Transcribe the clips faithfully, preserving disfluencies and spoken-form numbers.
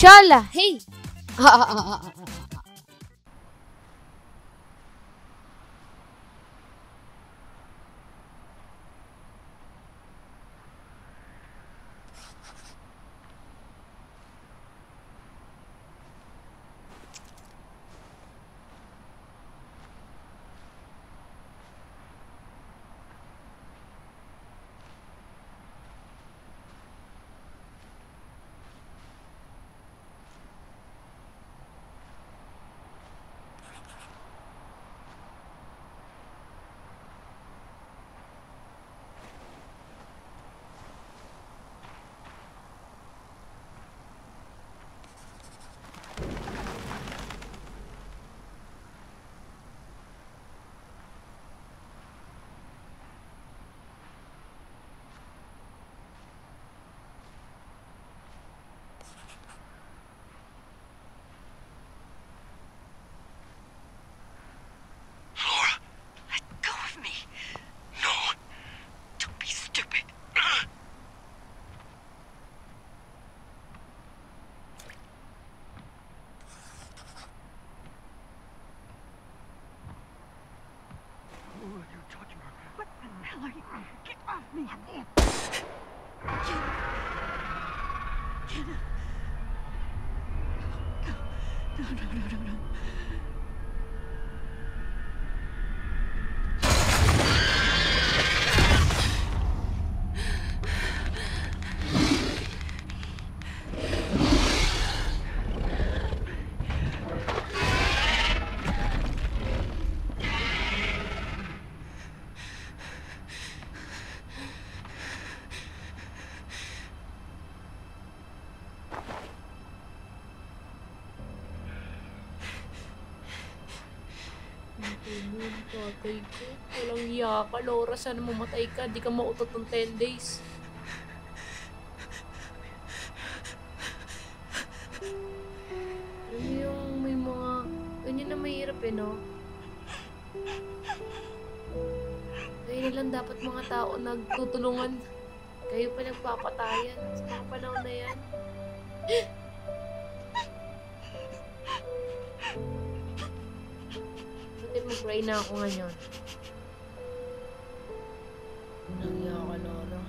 Shala, hey! Patay ko. Walang hiya ka, Laura. Sana mamatay ka. Di ka mautot ng ten days. Yun yung may mga... Yun yun na mahirap eh, no? Kaya lang dapat mga tao nagtutulungan. Kayo pa nagpapatayan sa mga panahon na yan. Pray na ako ngayon. Nangiya ka, Lora.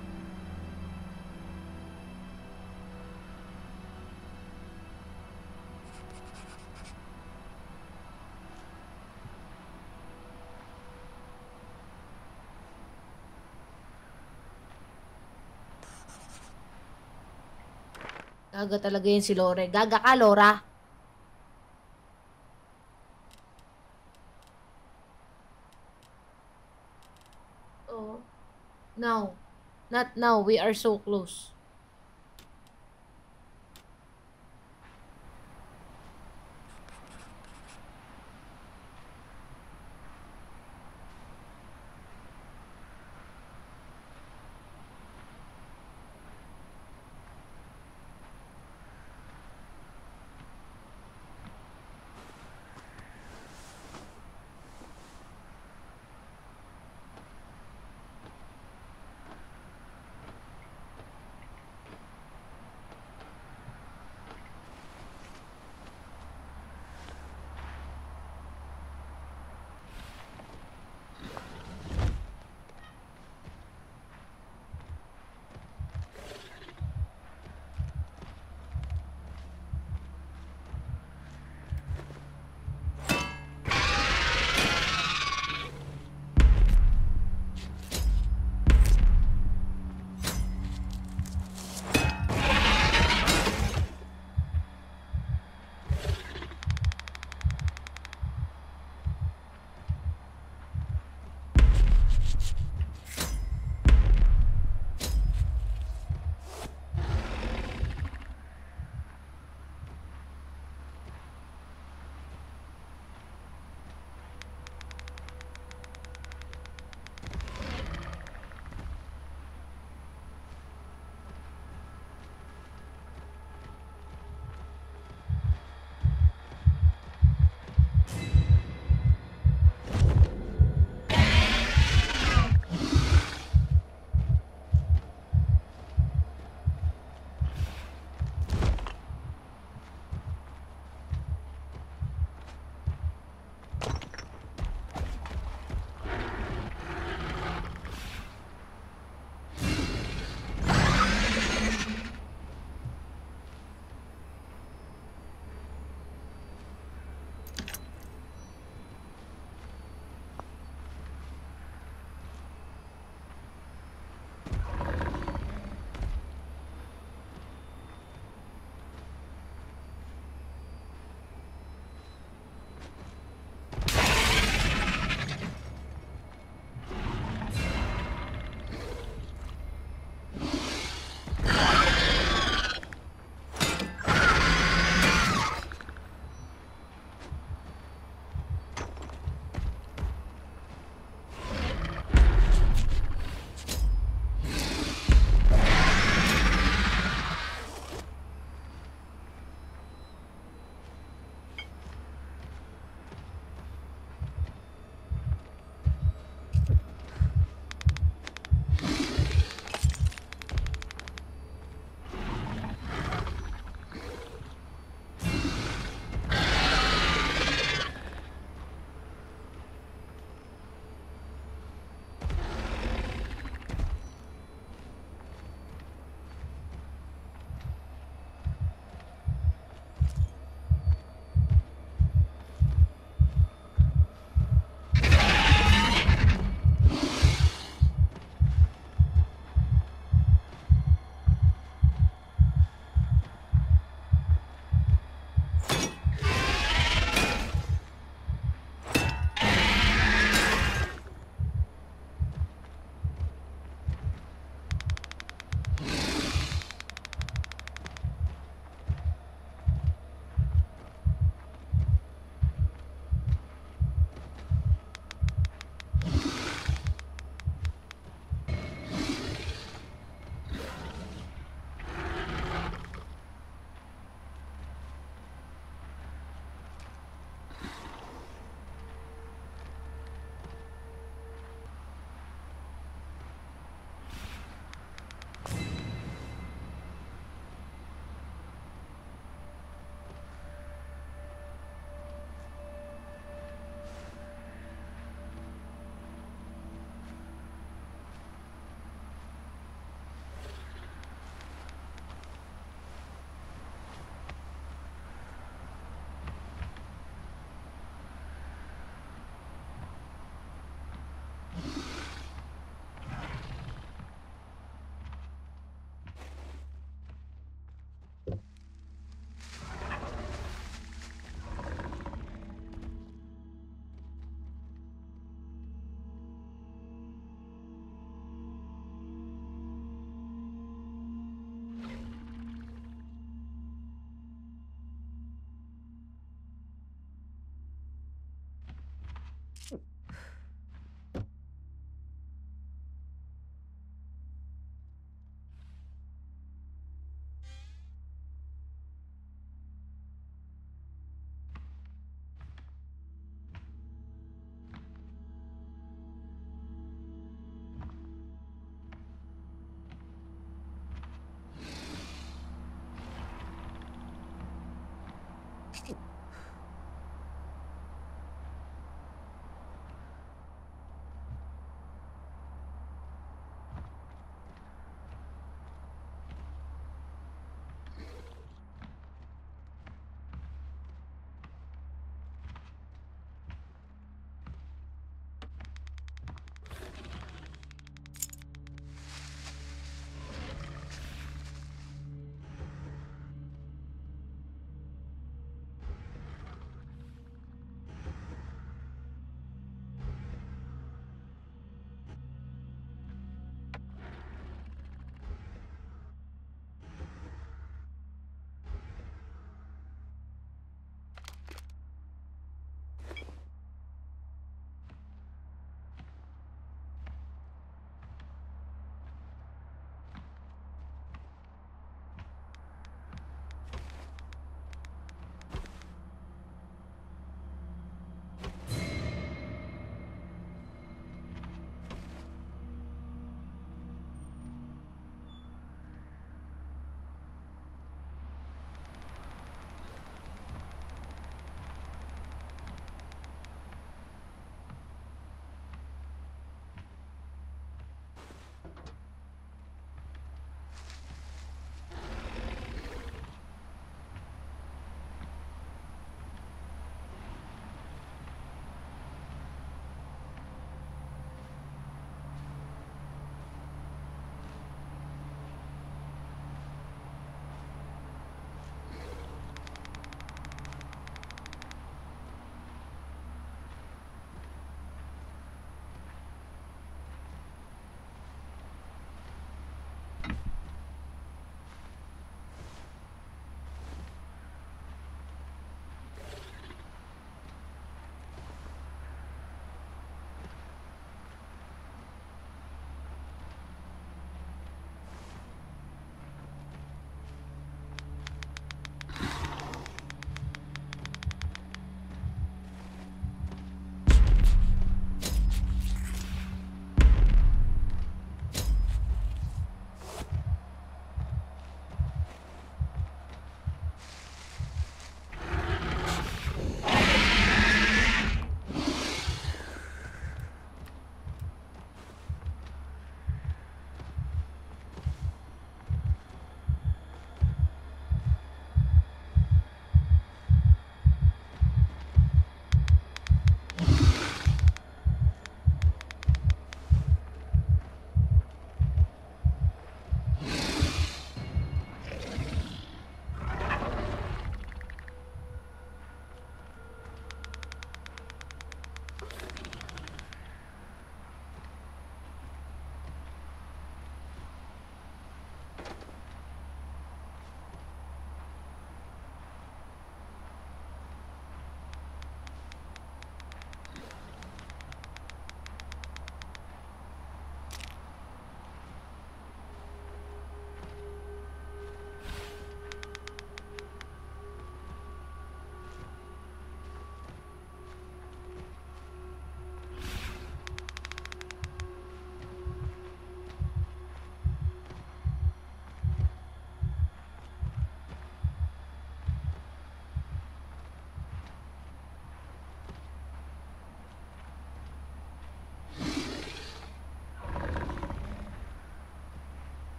Gaga talaga yun si Lora. Gaga ka, Lora! Now, not now, we are so close.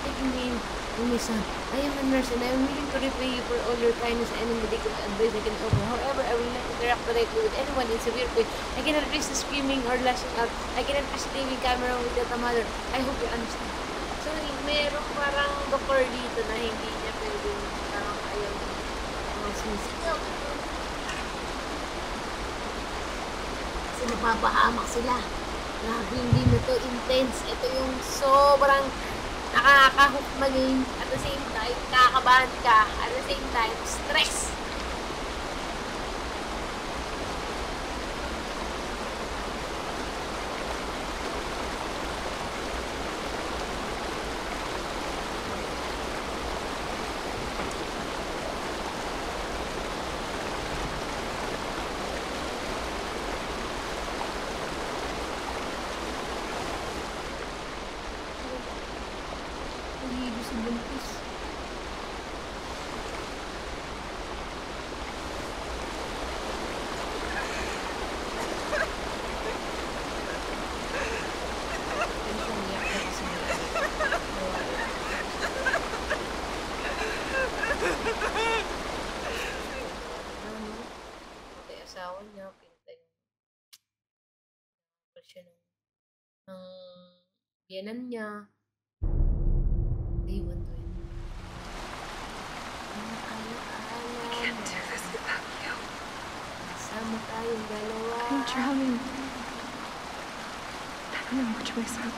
Taking me in, O my son. I am a nurse and I am willing to repay you for all your kindness and any medical advice I can offer. However, I will not interact directly with anyone in severe pain. I cannot risk screaming or lashing out. I cannot risk leaving camera without a mother. I hope you understand. So, merong parang doktor dito na hindi niya pwede parang ayaw mga sumisigaw. Kasi napapahamak sila. Grabe, hindi na to intense. Ito yung sobrang nakakahook maging at the same time, nakakabahan ka, at the same time, stress. Biyanan niya. Day one to it. Can't do this without you. Sama tayong dalawa. I'm drowning. I don't know which way's up.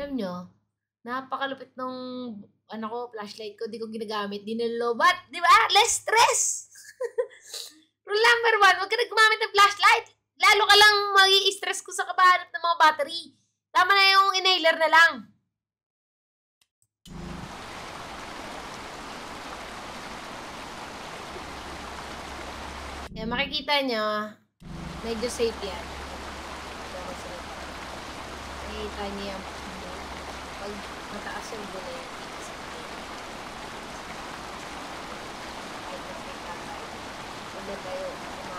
Alam nyo, napakalupit nung ano ko, flashlight ko, di ko ginagamit, dinalobat, di ba? Less stress! Rule number one, huwag ka na gumamit ng flashlight. Lalo ka lang mag-i-stress ko sa kabahanap ng mga battery. Tama na yung inhaler na lang. Kaya makikita nyo, medyo safe yan. Makikita nyo yan. Pag mataas yung bulo yan. Tayo, tayo, hindi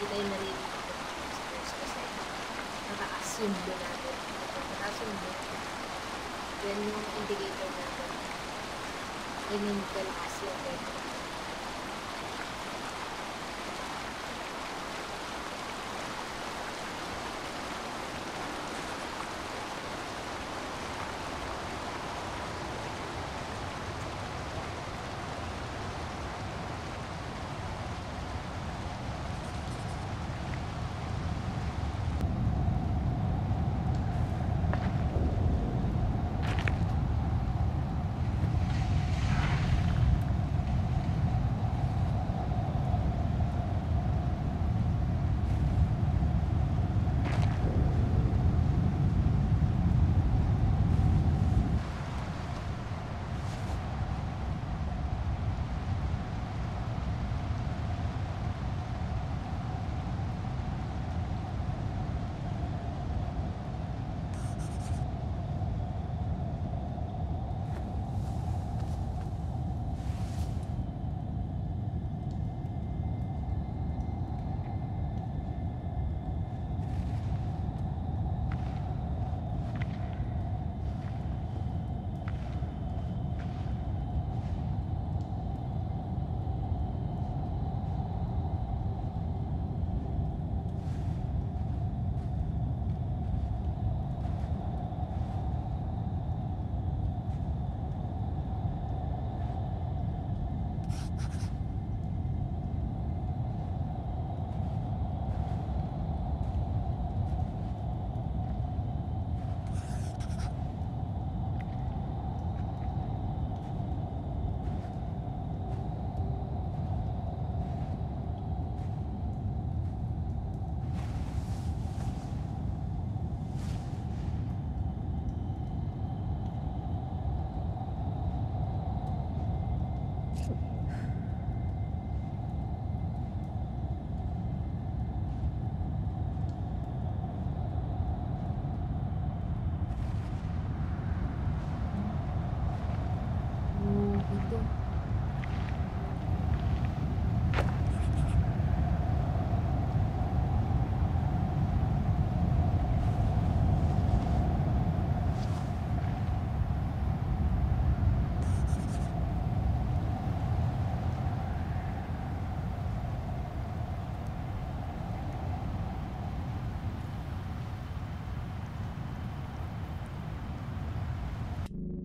tayo narinig kasi naka-assume doon natin. Naka-assume doon. Yan yung indicator natin. Yan yung kalakas yung tayo.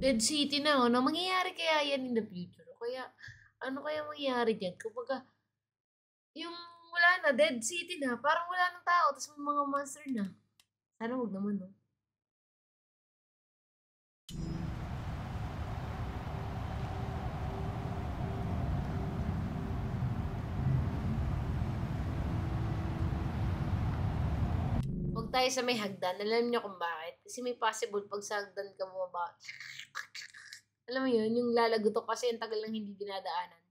Dead City na, ano? Mangyayari kaya yan in the future? Kaya, ano kaya mangyayari dyan? Kumbaga, yung wala na, Dead City na, parang wala ng tao, tapos may mga monster na. Sana huwag naman, no? Huwag tayo sa may hagdan. Alam niyo kung bakit? Kasi may possible pag sa hagdan ka bumaba. Alam mo yun, yung lalagutok kasi ang tagal lang hindi dinadaanan.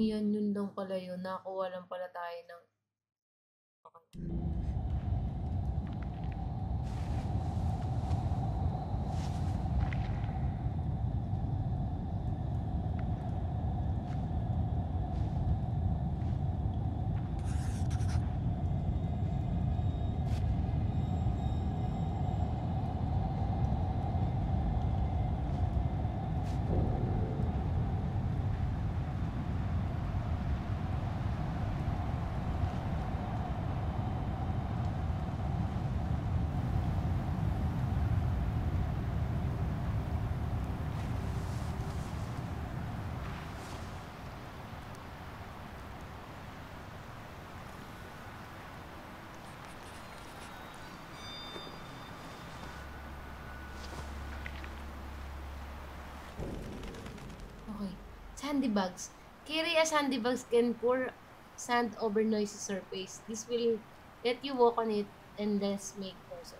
Yan yun lang pala yun. Nakuha lang pala tayo ng... Okay. Sandbags. Carry a sandbags can pour sand over noisy surface. This will let you walk on it and less make noise.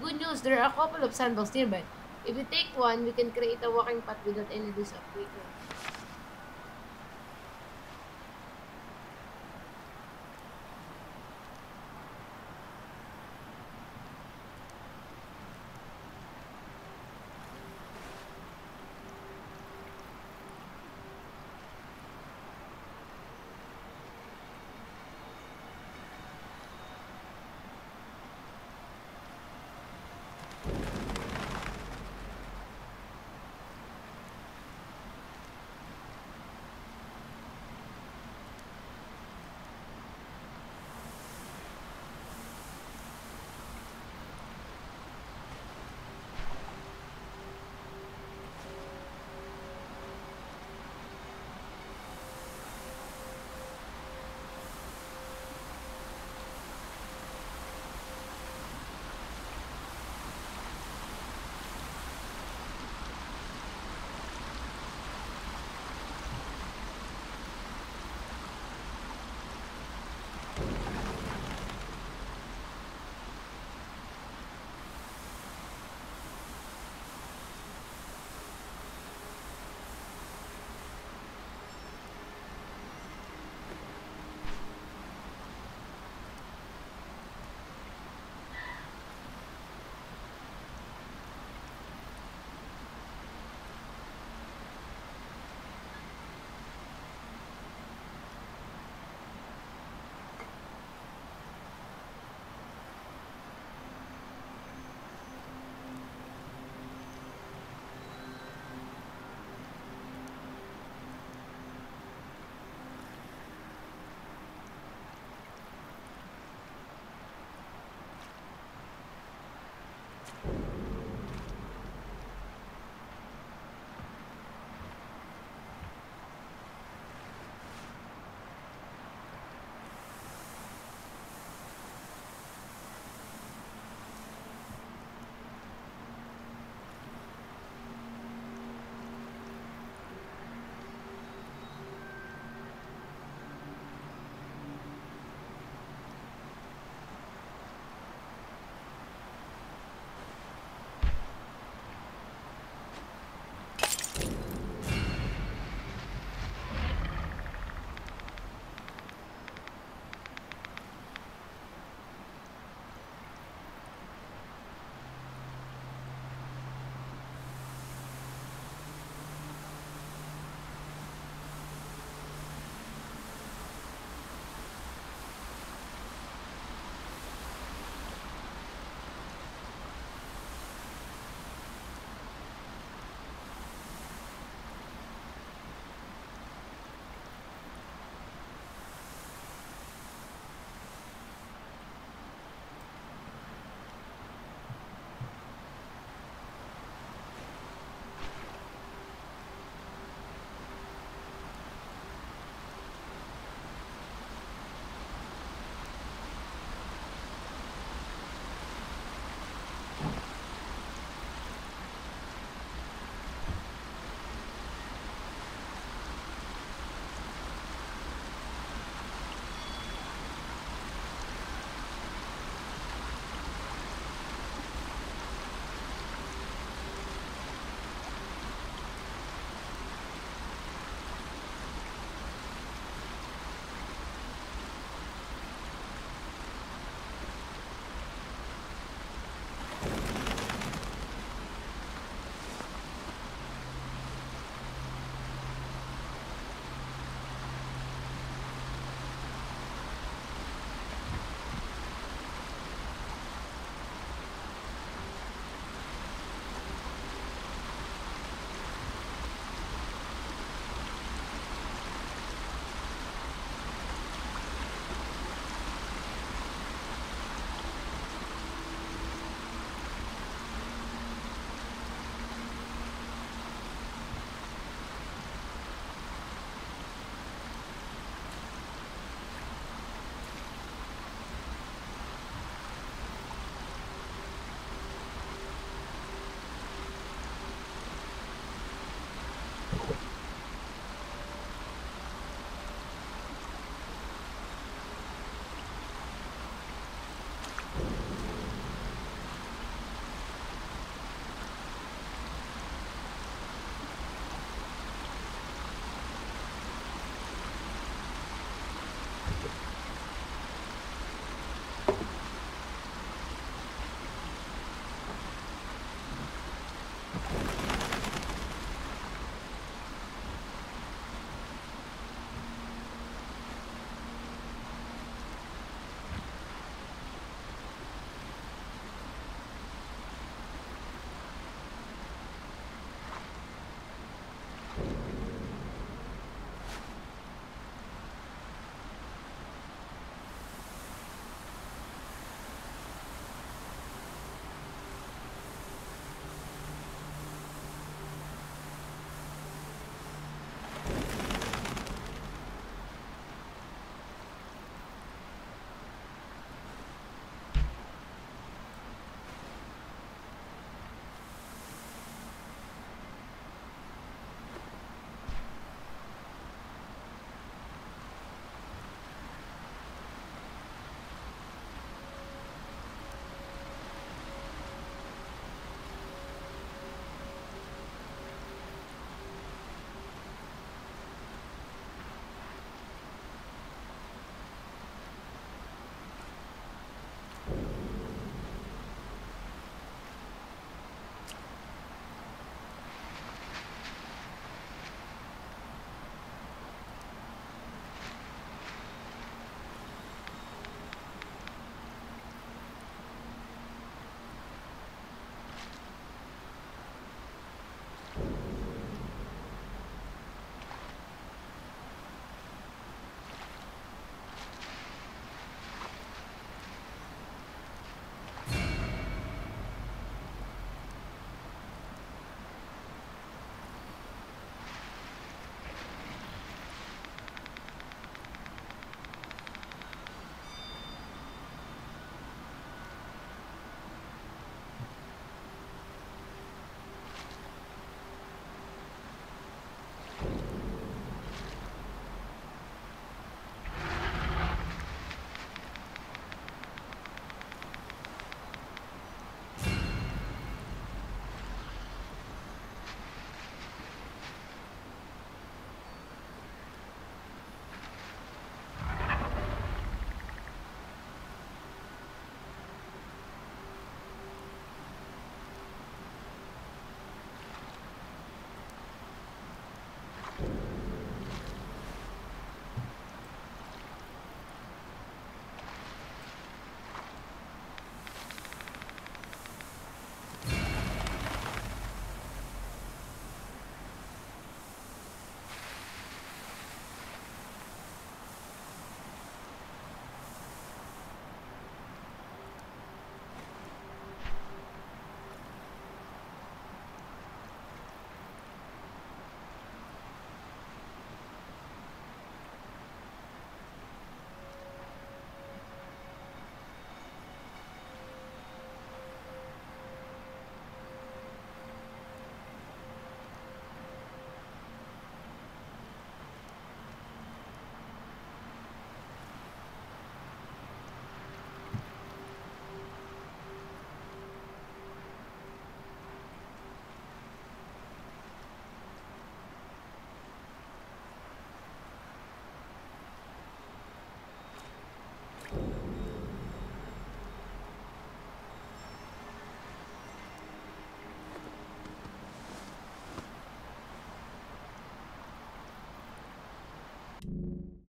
Good news, there are a couple of sandbags nearby. If you take one, we can create a walking path without any risk of breaking.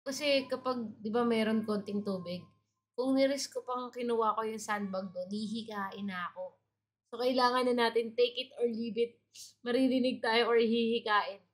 Kasi kapag, di ba, meron konting tubig, kung nirisk ko pang kinuha ko yung sandbag doon, hihikain na ako. So, kailangan na natin take it or leave it. Maririnig tayo or hihikain.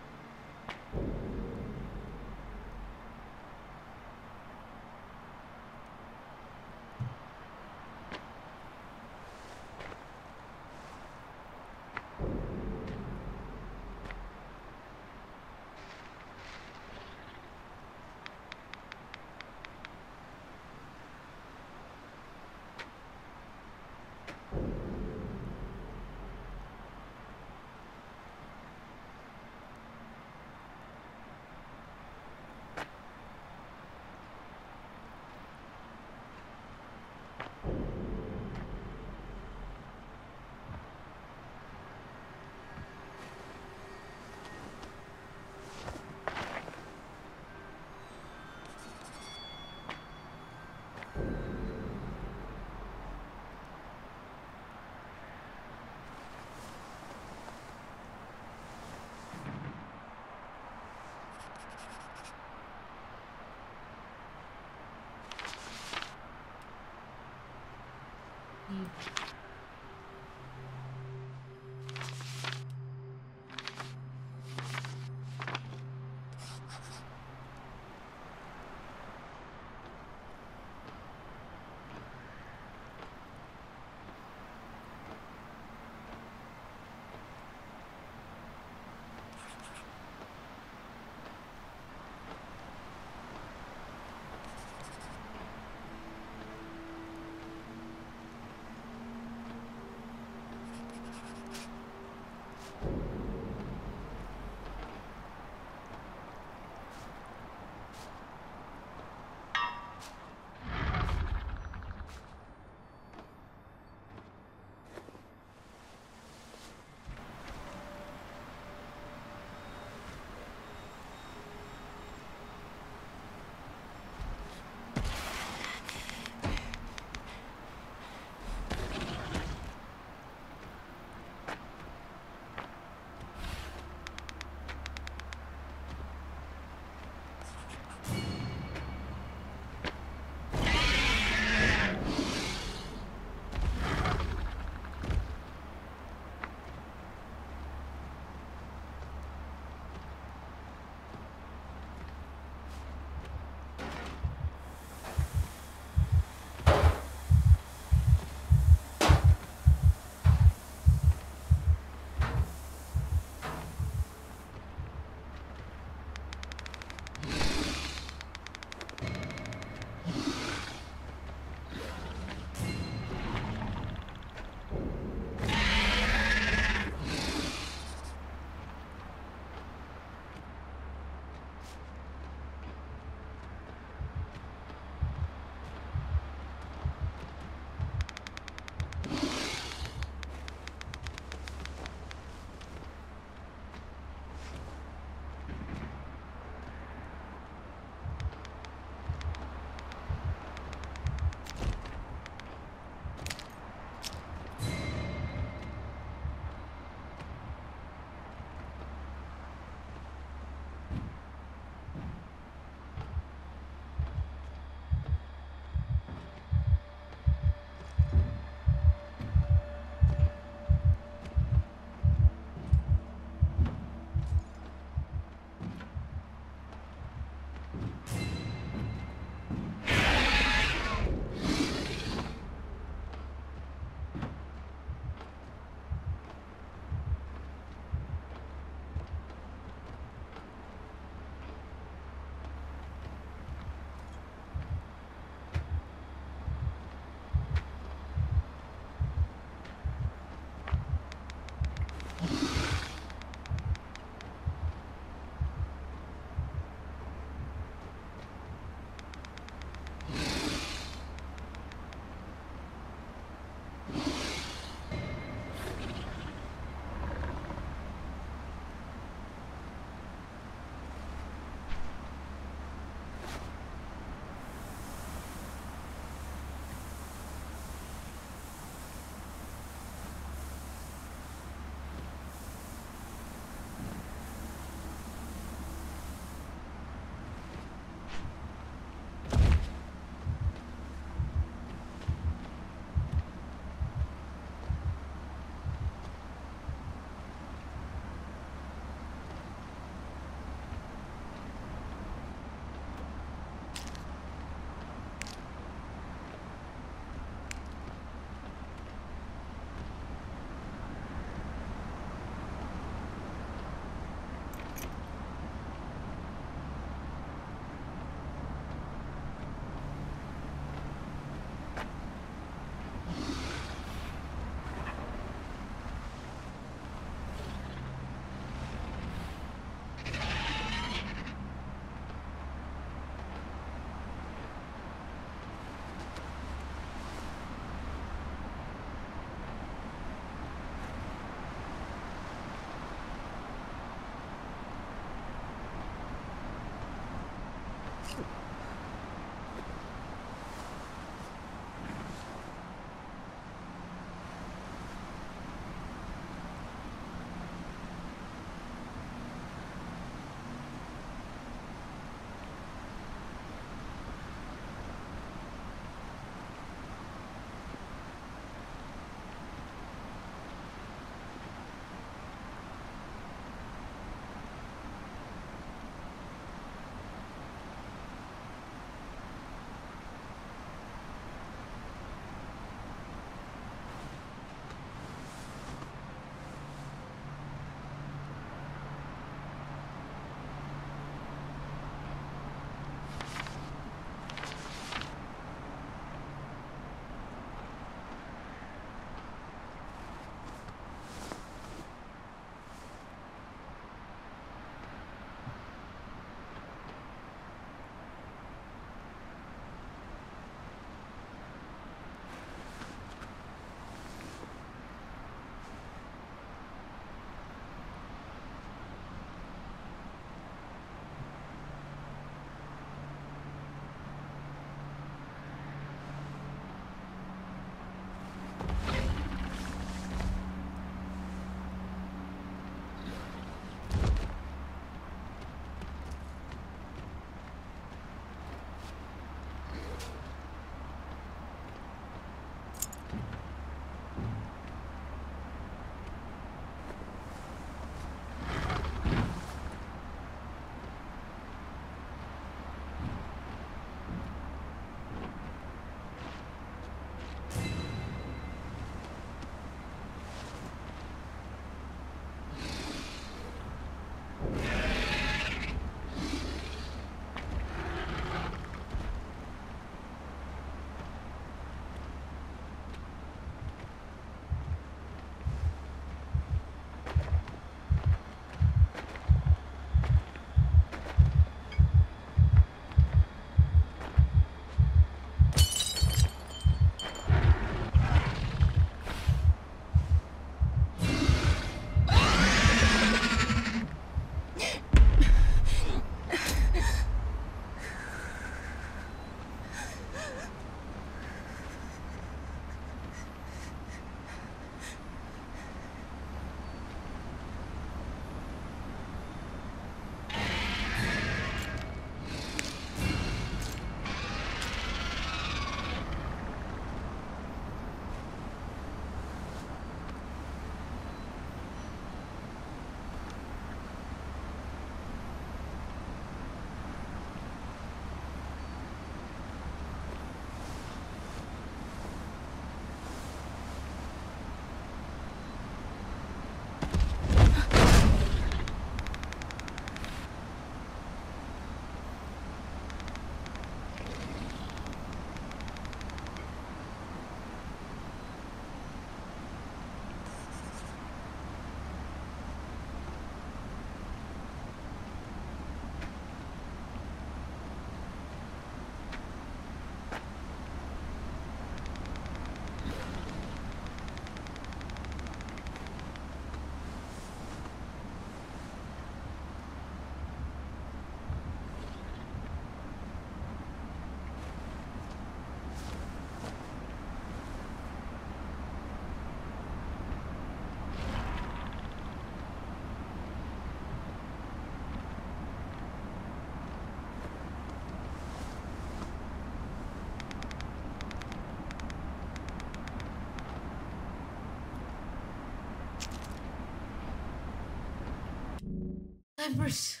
Tempers.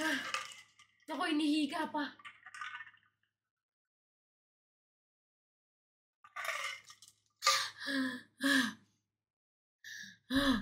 Ah. Ako, inihika pa. Ah. Ah.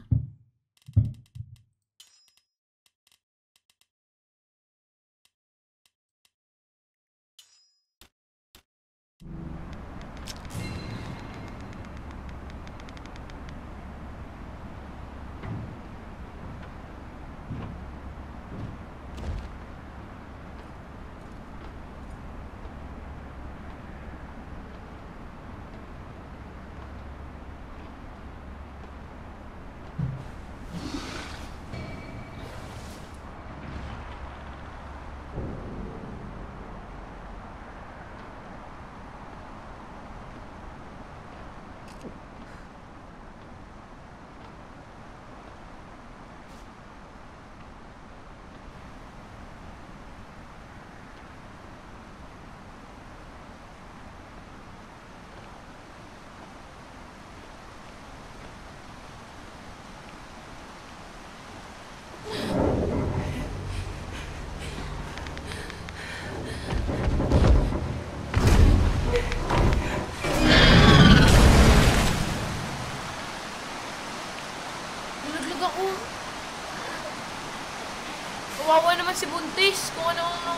Si buntis, kung ano ano.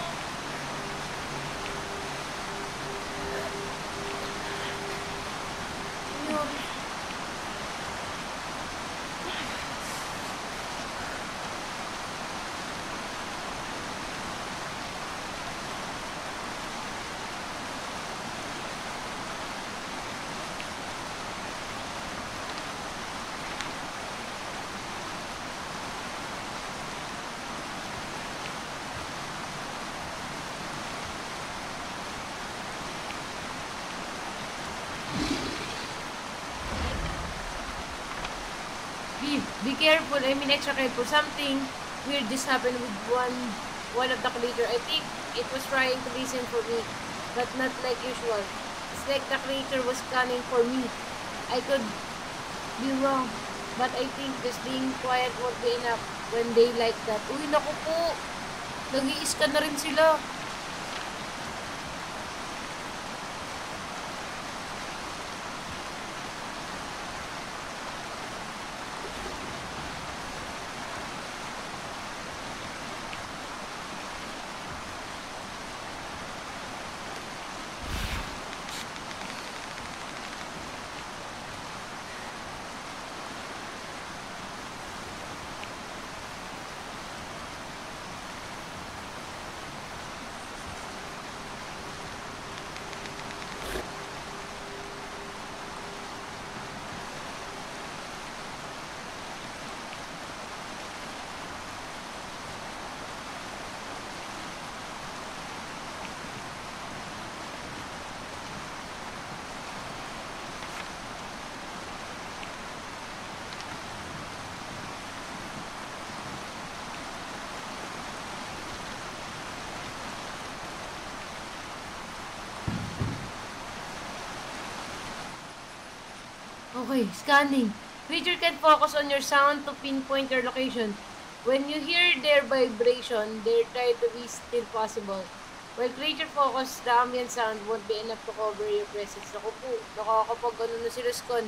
Be careful, I mean extra careful. Something weird just happened with one one of the creature. I think it was trying to listen for me, but not like usual. It's like the creature was scanning for me. I could be wrong, but I think just being quiet won't be enough when they like that. Uy, naku po! Nag-i-scan na rin sila. Okay, scanning. Creature can focus on your sound to pinpoint your location. When you hear their vibration, they try to be still possible. While creature focus, the ambient sound won't be enough to cover your presence. Naku po, nakakapag ano na si Rescon.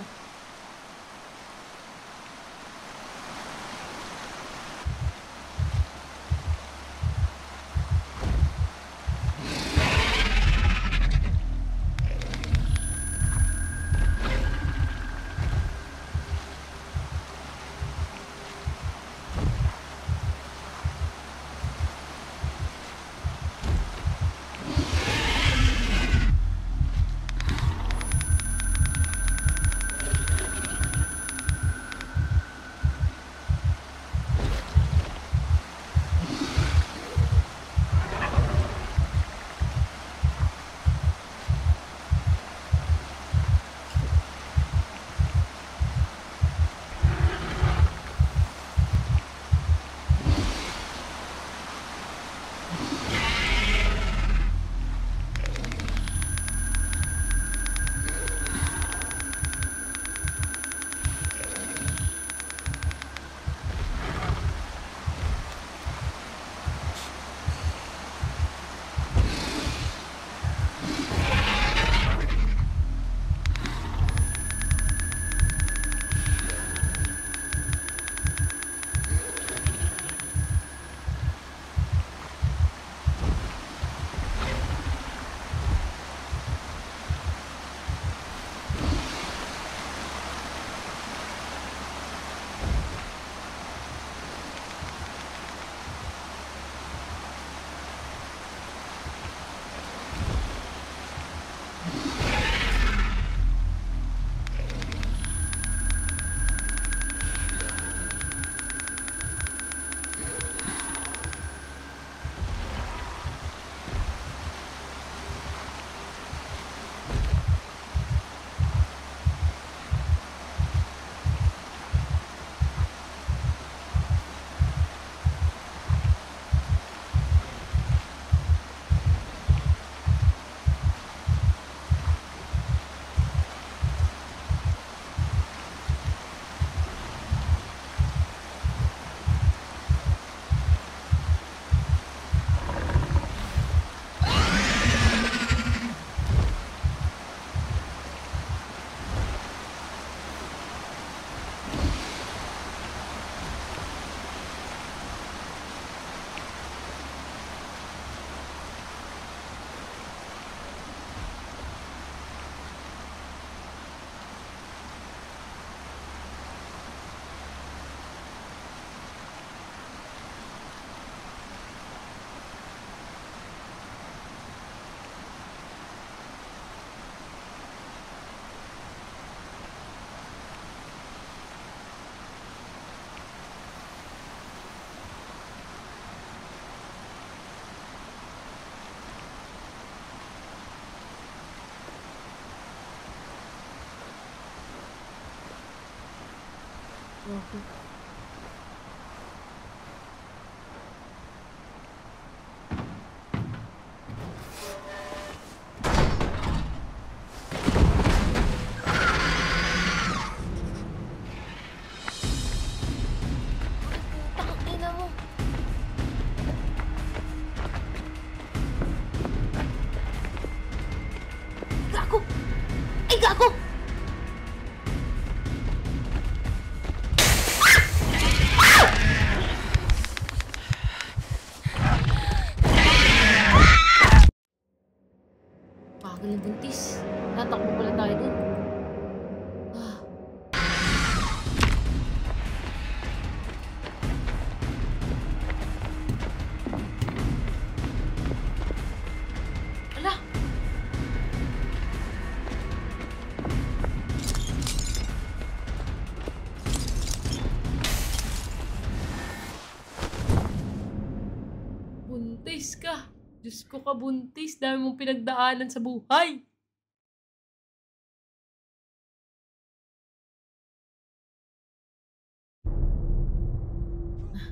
Buntis ka. Diyos ko ka, buntis. Dami mong pinagdaanan sa buhay.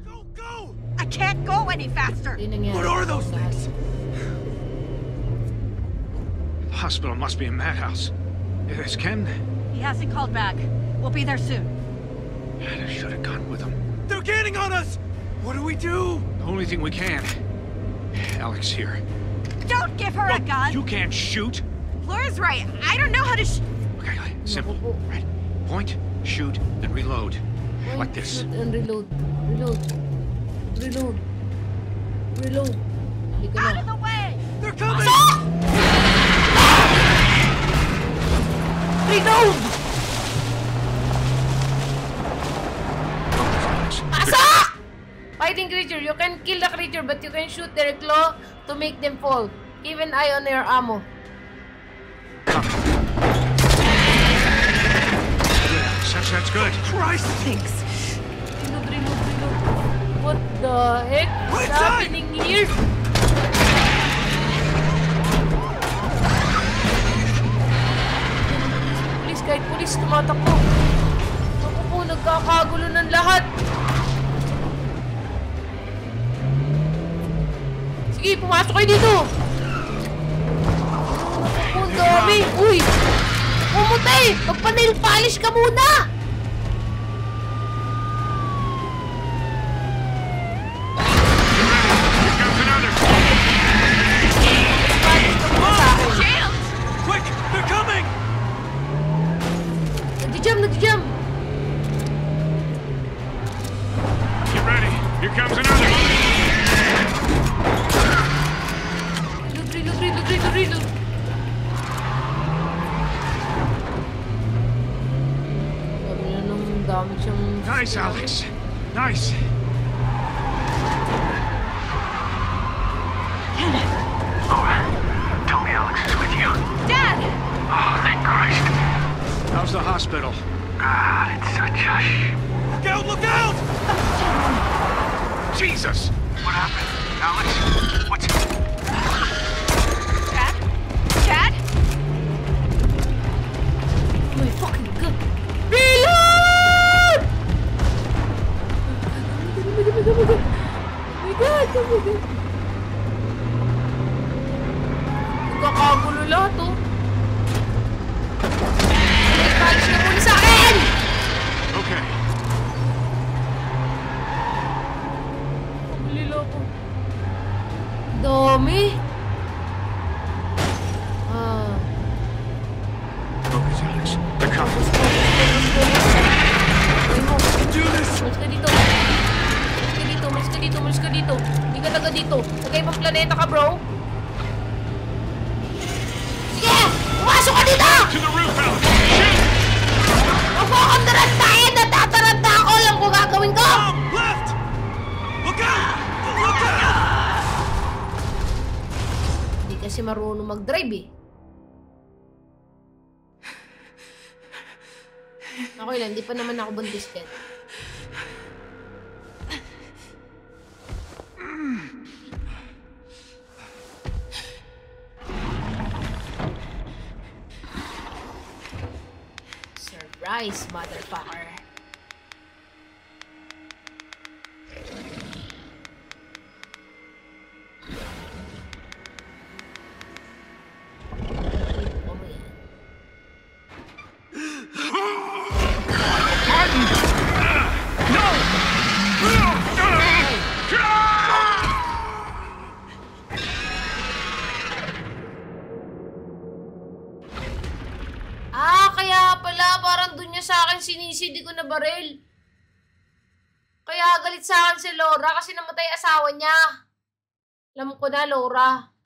Go, go! I can't go any faster! What are those things? The hospital must be a madhouse. Is Ken? He hasn't called back. We'll be there soon. I should have gone with him. They're gaining on us! What do we do? The only thing we can. Alex here. Don't give her no, a gun! You can't shoot! Laura's right. I don't know how to sh- Okay, simple. Right. Point, shoot, and reload. Point, like this. Shoot, and reload. Reload. Reload. Reload. Out of the way! They're coming! Reload! Asa! Fighting creature, you can kill the creature, but you can shoot their claw to make them fall. Keep an eye on your ammo. Such that's good. Christ, thanks. Reload, reload, reload. What the heck is happening here? Police, kahit police, tumatakbo. Ako po, nagkakagulo ng lahat. Sige, pumasok kayo dito! Ang dami! Uy! Pumutay! Magpa-nail polish ka muna! Nice, Alex. Nice. Laura, tell me Alex is with you. Dad! Oh, thank Christ. How's the hospital? God, it's such a sh... Look out, look out! Jesus! What happened? Alex? What's... Dad? Dad? My fucking God. Reload! Oh my God, oh my God. Nagkakagulo lahat, oh. Nagpalish na muli sa akin! Okay. Pagulilo ko. Dami. Ah. Focus, Alex. They're coming. Let's do this! Let's go dito. Mulis ka dito, mulis ka dito. Hindi ka taga dito. Okay, pang planeta ka, bro. Sige! Pumasok ka dito! Huwag mo akong tarantahin! Natataranta ako! Alam ko gagawin ko! Left! Look out! Look out! Hindi kasi marunong mag-drive eh. Ako ilan, hindi pa naman ako buntis yet. Surprise, motherfucker. Ah, kaya pala parang doon niya sa akin sinisidi ko na baril. Kaya galit sa akin si Laura kasi namatay asawa niya. Alam ko na, Laura.